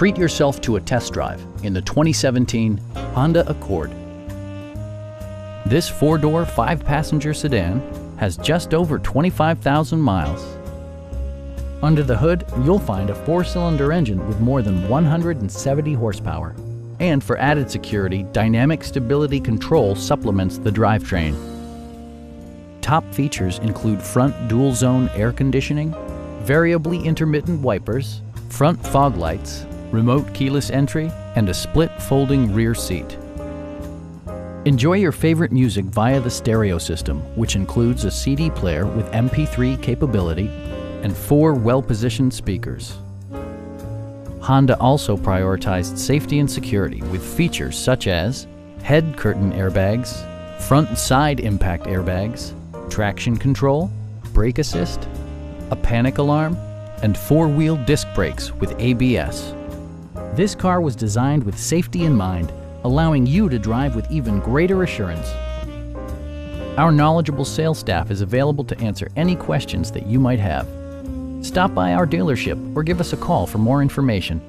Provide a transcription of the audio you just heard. Treat yourself to a test drive in the 2017 Honda Accord. This four-door, five-passenger sedan has just over 25,000 miles. Under the hood, you'll find a four-cylinder engine with more than 170 horsepower. And for added security, dynamic stability control supplements the drivetrain. Top features include front dual-zone air conditioning, variably intermittent wipers, front fog lights, remote keyless entry, and a split folding rear seat. Enjoy your favorite music via the stereo system, which includes a CD player with MP3 capability and four well-positioned speakers. Honda also prioritized safety and security with features such as head curtain airbags, front and side impact airbags, traction control, brake assist, a panic alarm, and four-wheel disc brakes with ABS. This car was designed with safety in mind, allowing you to drive with even greater assurance. Our knowledgeable sales staff is available to answer any questions that you might have. Stop by our dealership or give us a call for more information.